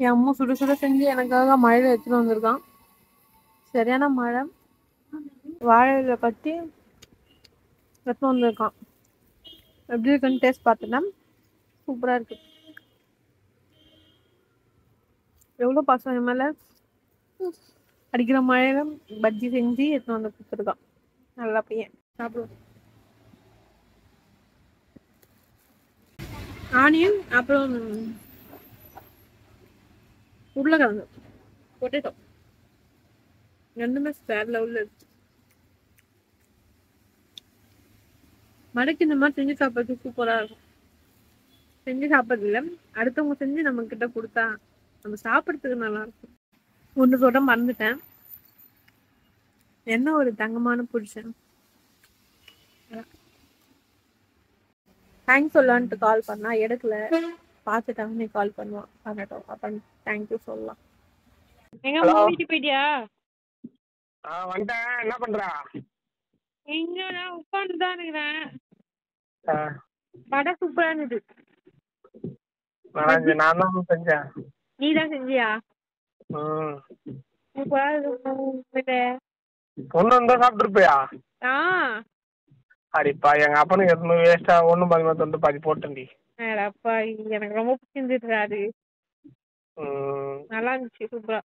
என் அம்மா சுடு சுட செஞ்சு எனக்காக மழையில் எடுத்துகிட்டு வந்திருக்கான். சரியான மழை. வாழையில பற்றி எடுத்துகிட்டு வந்திருக்கான். எப்படி இருக்குன்னு டேஸ்ட் பார்த்தோன்னா சூப்பராக இருக்கு. எவ்வளோ பாசம் என் மேலே. அடிக்கிற மழையில பஜ்ஜி செஞ்சு எடுத்துகிட்டு வந்து கொடுத்துருக்கான். நல்லா பையன் சாப்பிடுவோம். ஆனியன் அப்புறம் உருளைக்கிழங்கு பொட்டேட்டோ ரெண்டுமே ஸ்பேர் லெவலில் இருக்கு. மடைக்கு இந்த மாதிரி செஞ்சு சாப்பிட்றதுக்கு சூப்பராக இருக்கும். செஞ்சு சாப்பிட்றது இல்லை, அடுத்தவங்க செஞ்சு நம்மக்கிட்ட கொடுத்தா நம்ம சாப்பிட்றதுக்கு நல்லாயிருக்கும். ஒன்று சொல்ல மறந்துட்டேன், என்ன ஒரு தங்கமான புருஷன். தேங்க்ஸ் சொல்லலான்ட்டு கால் பண்ணா எடுக்கல, பார்த்துட்டாங்கன்னு கால் பண்ணுவான். பண்ணட்டும் அப்ப தேங்க்யூ சொல்லலாம். எங்க அம்மா வீட்டுக்கு போயிட்டியா? வந்துட்டேன். என்ன பண்றா? இங்க நான் உட்கார்ந்துதான் இருக்கிறேன். வடை சூப்பரா இருந்தது. நான் தான் செஞ்சேன். நீ தான் செஞ்சியா? சூப்பரா இருக்கு. பொண்ணு இருந்தா சாப்பிட்டு இருப்பியா? அடிப்பா எங்க அப்பனுக்கு எதுவுமே வேஸ்டா ஒண்ணும் பாதிமா தொண்டு பாதி போட்டேன்டி. எனக்கு ரொம்ப பிடிச்சிருந்துட்டு நல்லா இருந்துச்சு. சூப்பரா